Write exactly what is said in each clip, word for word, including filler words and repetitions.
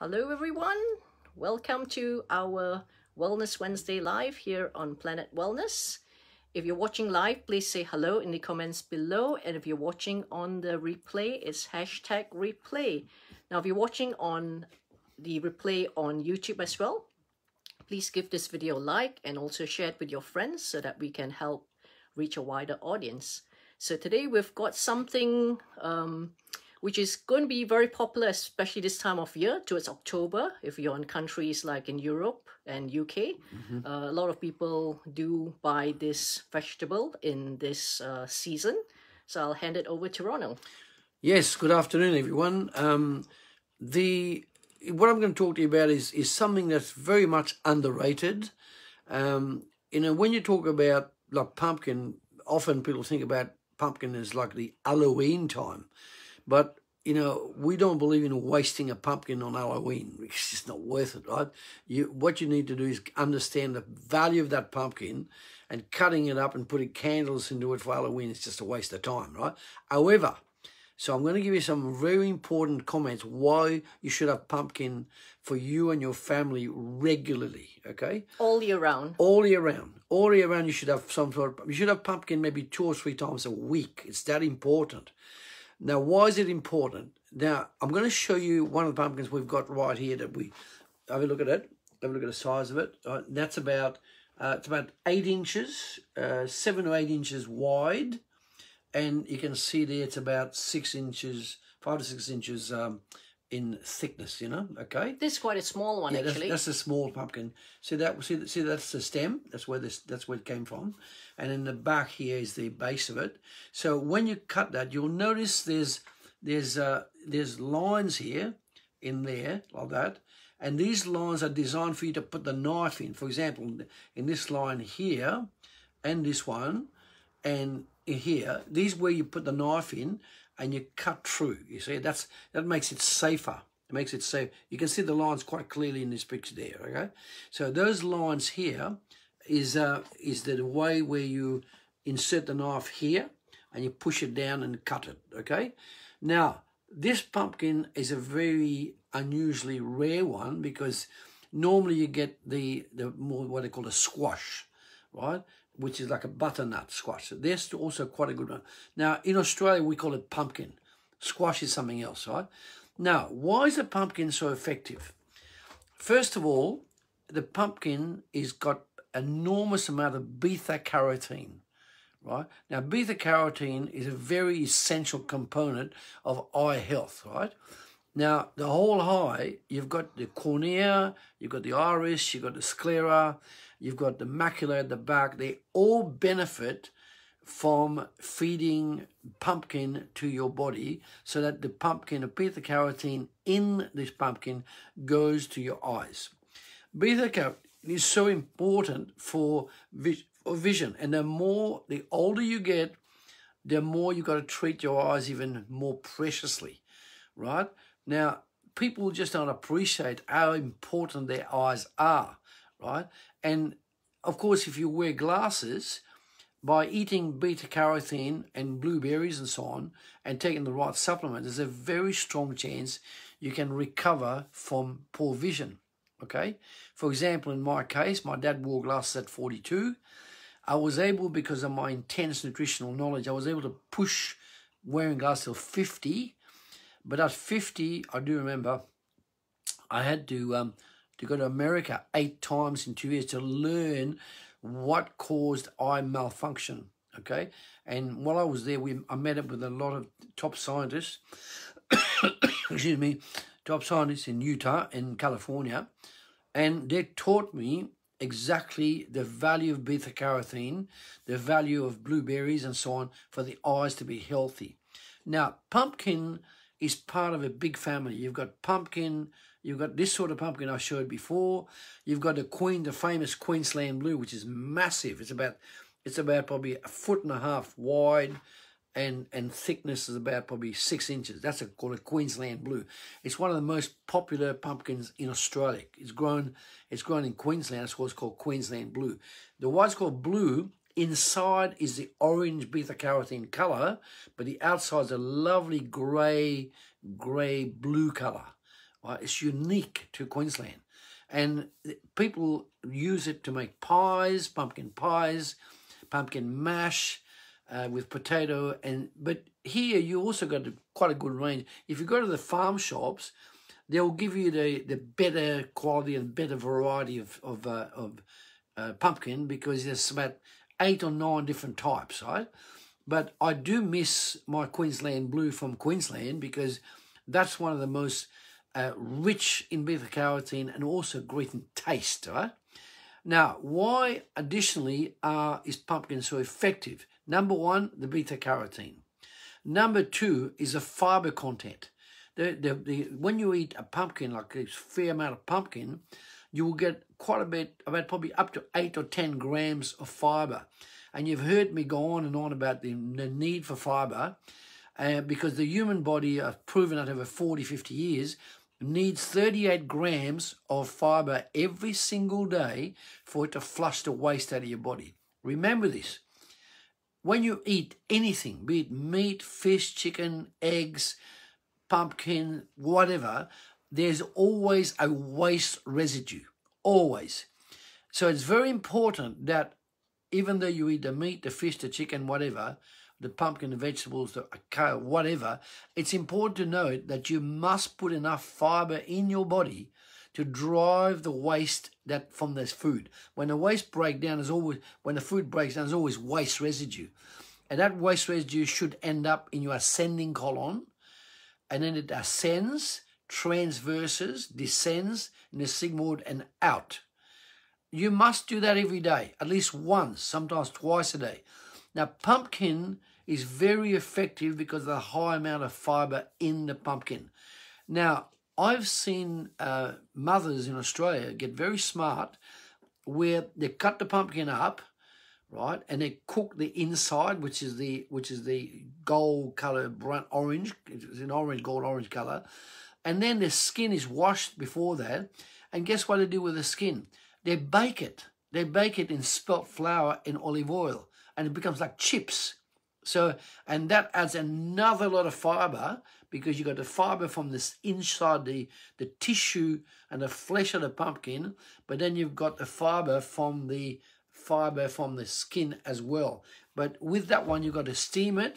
Hello everyone, welcome to our Wellness Wednesday live here on Planet Wellness. If you're watching live, please say hello in the comments below, and if you're watching on the replay, it's hashtag replay. Now if you're watching on the replay on YouTube as well, please give this video a like and also share it with your friends so that we can help reach a wider audience. So today we've got something um, which is going to be very popular, especially this time of year, towards October, if you're in countries like in Europe and U K. Mm-hmm. uh, a lot of people do buy this vegetable in this uh, season. So I'll hand it over to Ronald. Yes, good afternoon, everyone. Um, the what I'm going to talk to you about is, is something that's very much underrated. Um, you know, when you talk about like pumpkin, often people think about pumpkin as like the Halloween time. But, you know, we don't believe in wasting a pumpkin on Halloween. It's just not worth it, right? You, what you need to do is understand the value of that pumpkin, and cutting it up and putting candles into it for Halloween is just a waste of time, right? However, so I'm going to give you some very important comments why you should have pumpkin for you and your family regularly, okay? All year round. All year round. All year round you should have some sort of, you should have pumpkin maybe two or three times a week. It's that important. Now, why is it important? Now, I'm going to show you one of the pumpkins we've got right here that we, have a look at it, have a look at the size of it. Right, that's about, uh, it's about eight inches, uh, seven or eight inches wide. And you can see there it's about six inches, five to six inches um, in thickness, you know, okay? This is quite a small one, yeah, actually. That's, that's a small pumpkin. See that? See, see, that's the stem. That's where this. That's where it came from. And in the back here is the base of it. So when you cut that, you'll notice there's there's uh, there's lines here, in there, like that. And these lines are designed for you to put the knife in. For example, in this line here, and this one, and here, these are where you put the knife in and you cut through. You see, that's that makes it safer. It makes it safe. You can see the lines quite clearly in this picture there. Okay, so those lines here is uh, is the way where you insert the knife here and you push it down and cut it. Okay, now this pumpkin is a very unusually rare one because normally you get the the more what they call a squash, right? Which is like a butternut squash. So that's also quite a good one. Now, in Australia, we call it pumpkin. Squash is something else, right? Now, why is the pumpkin so effective? First of all, the pumpkin has got enormous amount of beta-carotene, right? Now, beta-carotene is a very essential component of eye health, right? Now, the whole eye, you've got the cornea, you've got the iris, you've got the sclera, you've got the macula at the back. They all benefit from feeding pumpkin to your body so that the pumpkin, the beta-carotene in this pumpkin goes to your eyes. Beta-carotene is so important for vision, and the more, the older you get, the more you've got to treat your eyes even more preciously, right? Now, people just don't appreciate how important their eyes are, right? And, of course, if you wear glasses, by eating beta-carotene and blueberries and so on and taking the right supplement, there's a very strong chance you can recover from poor vision, okay? For example, in my case, my dad wore glasses at forty-two. I was able, because of my intense nutritional knowledge, I was able to push wearing glasses till fifty. But at fifty, I do remember, I had to um, to go to America eight times in two years to learn what caused eye malfunction, okay? And while I was there, we I met up with a lot of top scientists, excuse me, top scientists in Utah and California, and they taught me exactly the value of beta-carotene, the value of blueberries and so on for the eyes to be healthy. Now, pumpkin is part of a big family. You've got pumpkin, you've got this sort of pumpkin I showed before. You've got the Queen, the famous Queensland blue, which is massive. It's about, it's about probably a foot and a half wide, and and thickness is about probably six inches. That's a, called a Queensland blue. It's one of the most popular pumpkins in Australia. It's grown, it's grown in Queensland. That's what's called Queensland blue. The what's called blue. Inside is the orange beta-carotene colour, but the outside's a lovely grey, grey blue colour, Well, it's unique to Queensland. And people use it to make pies, pumpkin pies, pumpkin mash uh, with potato. And But here you also got quite a good range. If you go to the farm shops, they'll give you the, the better quality and better variety of, of, uh, of uh, pumpkin, because there's about eight or nine different types, right? But I do miss my Queensland blue from Queensland, because that's one of the most uh, rich in beta-carotene and also great in taste, right? Now, why additionally are, is pumpkin so effective? Number one, the beta-carotene. Number two is the fiber content. The, the, the, when you eat a pumpkin, like a fair amount of pumpkin, you will get quite a bit, about probably up to eight or ten grams of fibre. And you've heard me go on and on about the, the need for fibre, uh, because the human body, I've proven out over forty, fifty years, needs thirty-eight grams of fibre every single day for it to flush the waste out of your body. Remember this. When you eat anything, be it meat, fish, chicken, eggs, pumpkin, whatever, there's always a waste residue, always. So it's very important that even though you eat the meat, the fish, the chicken, whatever, the pumpkin, the vegetables, the kale, whatever, it's important to know that you must put enough fiber in your body to drive the waste that from this food. When the waste breakdown is always, when the food breaks down, there's always waste residue. And that waste residue should end up in your ascending colon, and then it ascends, transverses, descends in the sigmoid and out. You must do that every day, at least once, sometimes twice a day. Now, pumpkin is very effective because of the high amount of fiber in the pumpkin. Now, I've seen uh, mothers in Australia get very smart, where they cut the pumpkin up, right, and they cook the inside, which is the which is the gold color, bright orange. It's an orange, gold orange color. And then the skin is washed before that. And guess what they do with the skin? They bake it. They bake it in spelt flour and olive oil, and it becomes like chips. So, and that adds another lot of fiber, because you got the fiber from this inside the, the tissue and the flesh of the pumpkin, but then you've got the fiber from the fiber from the skin as well. But with that one, you've got to steam it,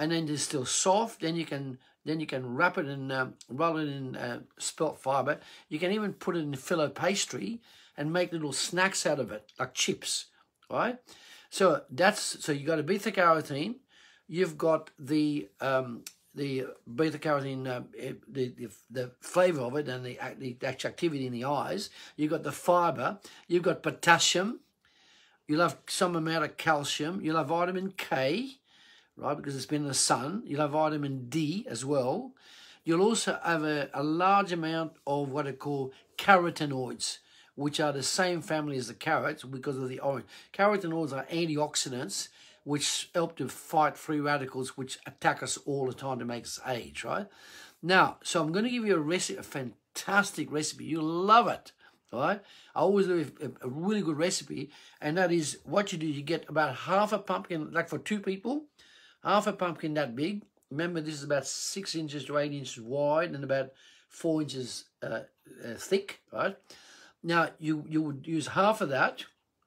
and then it's still soft. Then you can Then you can wrap it in, um, roll it in uh, spelt fibre. You can even put it in filo pastry and make little snacks out of it, like chips, right? So that's so you got a beta carotene, you've got the um, the beta carotene, uh, the, the the flavour of it, and the the activity in the eyes. You've got the fibre. You've got potassium. You'll have some amount of calcium. You'll have vitamin K. Right, because it's been in the sun. You'll have vitamin D as well. You'll also have a, a large amount of what are called carotenoids, which are the same family as the carrots because of the orange. Carotenoids are antioxidants, which help to fight free radicals, which attack us all the time to make us age, right? Now, so I'm going to give you a recipe, a fantastic recipe. You'll love it, right? I always do a, a really good recipe, and that is what you do. You get about half a pumpkin, like for two people, half a pumpkin that big. Remember, this is about six inches to eight inches wide and about four inches uh, uh, thick, right? Now, you, you would use half of that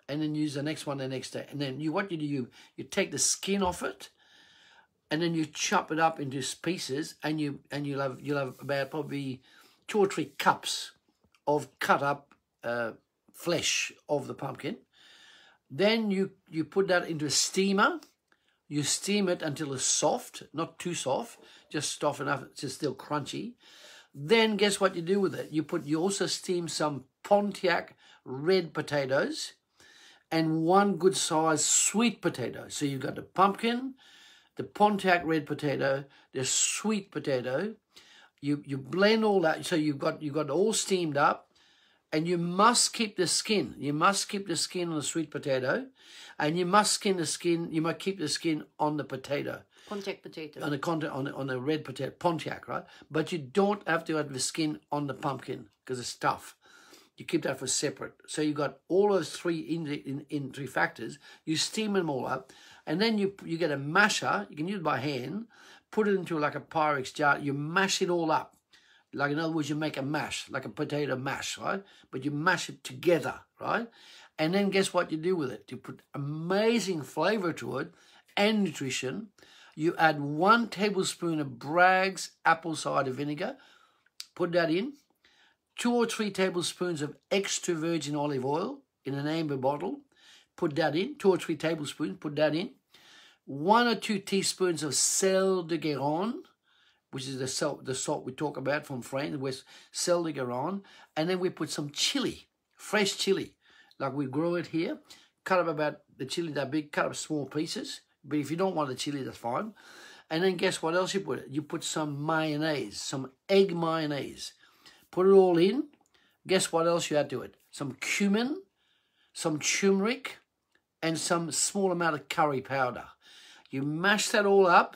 and then use the next one the next day. And then you what you do, you, you take the skin off it and then you chop it up into pieces, and, you, and you'll, have, you'll have about probably two or three cups of cut up uh, flesh of the pumpkin. Then you, you put that into a steamer. You steam it until it's soft, not too soft, just soft enough it's still crunchy. Then guess what you do with it? You put you also steam some Pontiac red potatoes and one good size sweet potato. So you've got the pumpkin, the Pontiac red potato, the sweet potato. You you blend all that, so you've got you've got all steamed up. And you must keep the skin. You must keep the skin on the sweet potato, and you must skin the skin. You must keep the skin on the potato. Pontiac potato. On the con on the, on the red potato, Pontiac, right? But you don't have to have the skin on the pumpkin because it's tough. You keep that for separate. So you got all those three in, in in three factors. You steam them all up, and then you you get a masher. You can use it by hand. Put it into like a Pyrex jar. You mash it all up. Like, in other words, you make a mash, like a potato mash, right? But you mash it together, right? And then guess what you do with it? You put amazing flavor to it and nutrition. You add one tablespoon of Bragg's apple cider vinegar, put that in, two or three tablespoons of extra virgin olive oil in an amber bottle, put that in, two or three tablespoons, put that in, one or two teaspoons of sel de garonne, which is the salt, the salt we talk about from France, with sel de garonne, and then we put some chili, fresh chili, like we grow it here, cut up about the chili that big, cut up small pieces, but if you don't want the chili, that's fine. And then guess what else you put? You put some mayonnaise, some egg mayonnaise. Put it all in. Guess what else you add to it? Some cumin, some turmeric, and some small amount of curry powder. You mash that all up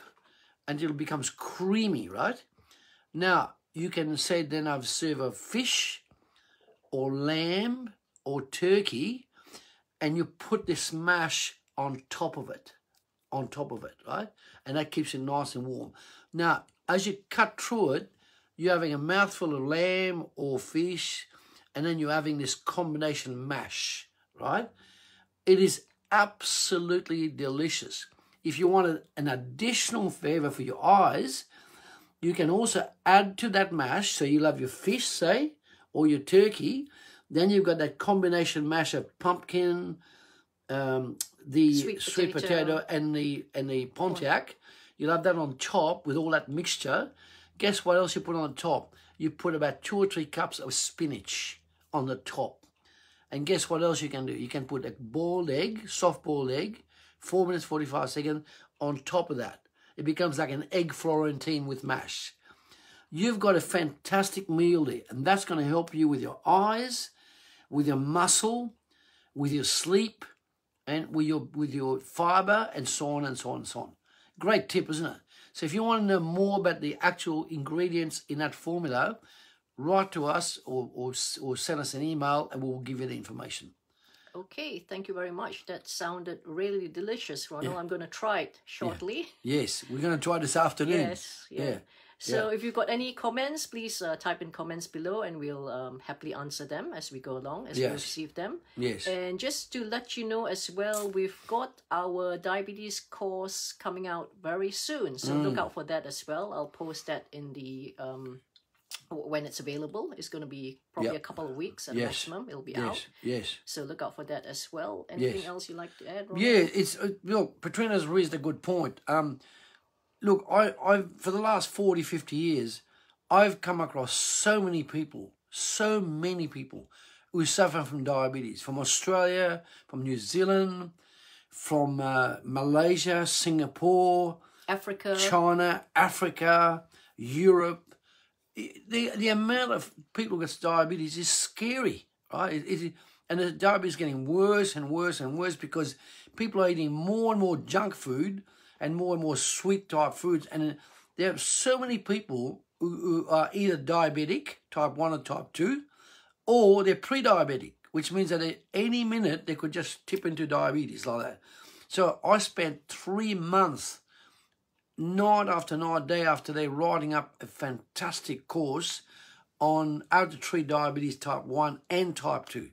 until it becomes creamy, right? Now, you can say then I've served a fish or lamb or turkey, and you put this mash on top of it. on top of it, right? And that keeps it nice and warm. Now, as you cut through it, you're having a mouthful of lamb or fish, and then you're having this combination mash, right? It is absolutely delicious. If you want an additional flavor for your eyes, you can also add to that mash, so you'll have your fish, say, or your turkey, then you've got that combination mash of pumpkin, um, the sweet, sweet potato. potato and the and the Pontiac. You'll have that on top with all that mixture. Guess what else you put on top? You put about two or three cups of spinach on the top. And guess what else you can do? You can put a boiled egg, soft boiled egg, four minutes, forty-five seconds, on top of that. It becomes like an egg Florentine with mash. You've got a fantastic meal there, and that's going to help you with your eyes, with your muscle, with your sleep, and with your with your fiber, and so on and so on and so on. Great tip, isn't it? So if you want to know more about the actual ingredients in that formula, write to us or, or, or send us an email and we'll give you the information. Okay, thank you very much. That sounded really delicious, Ronald. Yeah. I'm going to try it shortly. Yeah. Yes, we're going to try this afternoon. Yes, yeah. yeah. So yeah. If you've got any comments, please uh, type in comments below and we'll um, happily answer them as we go along, as yes. we receive them. Yes. And just to let you know as well, we've got our diabetes course coming out very soon. So mm. look out for that as well. I'll post that in the um, when it's available. It's going to be probably yep. a couple of weeks at yes. maximum. It'll be yes. out. Yes. So look out for that as well. Anything yes. else you'd like to add, Ron? Yeah, it's, uh, look, Petrina's raised a good point. Um, Look, I, I've, for the last forty, fifty years, I've come across so many people, so many people who suffer from diabetes, from Australia, from New Zealand, from uh, Malaysia, Singapore, Africa, China, Africa, Europe. The, the amount of people who get diabetes is scary, right? It, it, and the diabetes is getting worse and worse and worse because people are eating more and more junk food and more and more sweet type foods. And there are so many people who, who are either diabetic, type one or type two, or they're pre-diabetic, which means that at any minute they could just tip into diabetes like that. So I spent three months, night after night, day after day, writing up a fantastic course on how to treat diabetes type one and type two.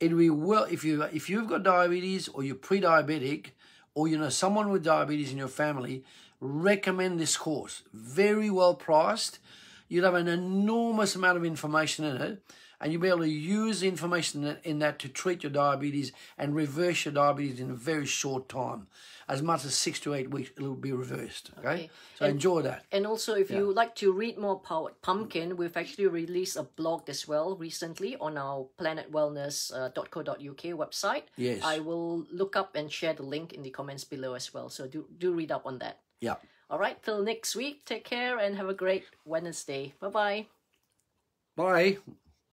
It'd be well, if, you, if you've got diabetes or you're pre-diabetic, or you know someone with diabetes in your family, recommend this course. Very well priced. You'll have an enormous amount of information in it, and you'll be able to use the information in that to treat your diabetes and reverse your diabetes in a very short time. As much as six to eight weeks, it'll be reversed, okay? okay. So and, enjoy that. And also, if yeah. you like to read more about pumpkin, we've actually released a blog as well recently on our planet wellness dot co dot U K website. Yes. I will look up and share the link in the comments below as well, so do, do read up on that. Yeah. All right, till next week, take care and have a great Wednesday. Bye-bye. Bye. -bye. Bye.